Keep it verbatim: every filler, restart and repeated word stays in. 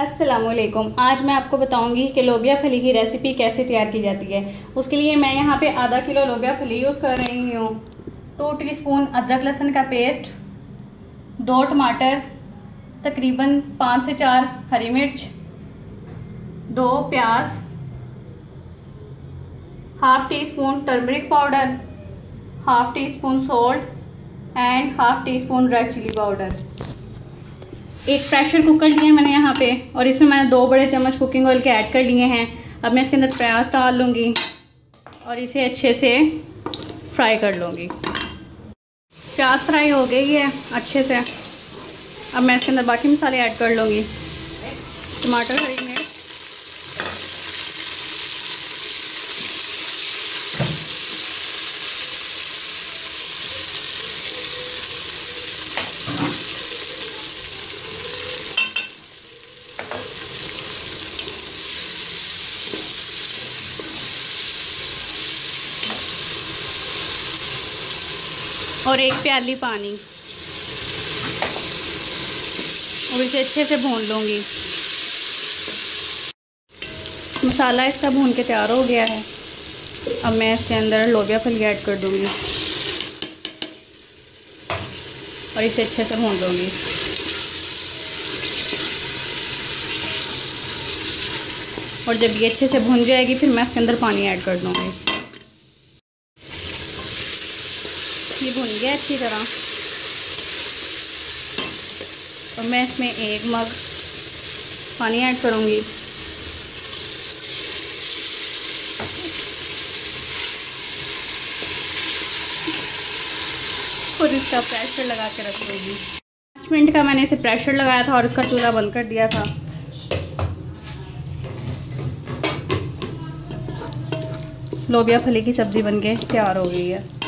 अस्सलामुअलैकुम। आज मैं आपको बताऊंगी कि लोबिया फली की रेसिपी कैसे तैयार की जाती है। उसके लिए मैं यहाँ पे आधा किलो लोबिया फली यूज़ कर रही हूँ, टू टीस्पून अदरक लहसुन का पेस्ट, दो टमाटर, तकरीबन पाँच से चार हरी मिर्च, दो प्याज, half teaspoon turmeric powder, half teaspoon salt and half teaspoon red chilli powder. एक प्रेशर कुकर लिया मैंने यहाँ पे और इसमें मैंने दो बड़े चम्मच कुकिंग ऑयल के ऐड कर लिए हैं। अब मैं इसके अंदर प्याज डाल लूँगी और इसे अच्छे से फ्राई कर लूँगी। प्याज फ्राई हो गई है अच्छे से। अब मैं इसके अंदर बाकी मसाले ऐड कर लूँगी, टमाटर, हरी मिर्च, और एक प्याली पानी, और इसे अच्छे से भून लूँगी। मसाला इसका भून के तैयार हो गया है। अब मैं इसके अंदर लोबिया फली ऐड कर दूँगी और इसे अच्छे से भून लूँगी। और जब ये अच्छे से भून जाएगी फिर मैं इसके अंदर पानी ऐड कर दूँगी। ये भुन गया अच्छी तरह। और मैं इसमें एक मग पानी ऐड करूँगी। और इसका प्रेशर लगा के रख लूँगी। पाँच मिनट का मैंने इसे प्रेशर लगाया था और इसका चूल्हा बंद कर दिया था। लोबिया फली की सब्ज़ी बनके तैयार हो गई है।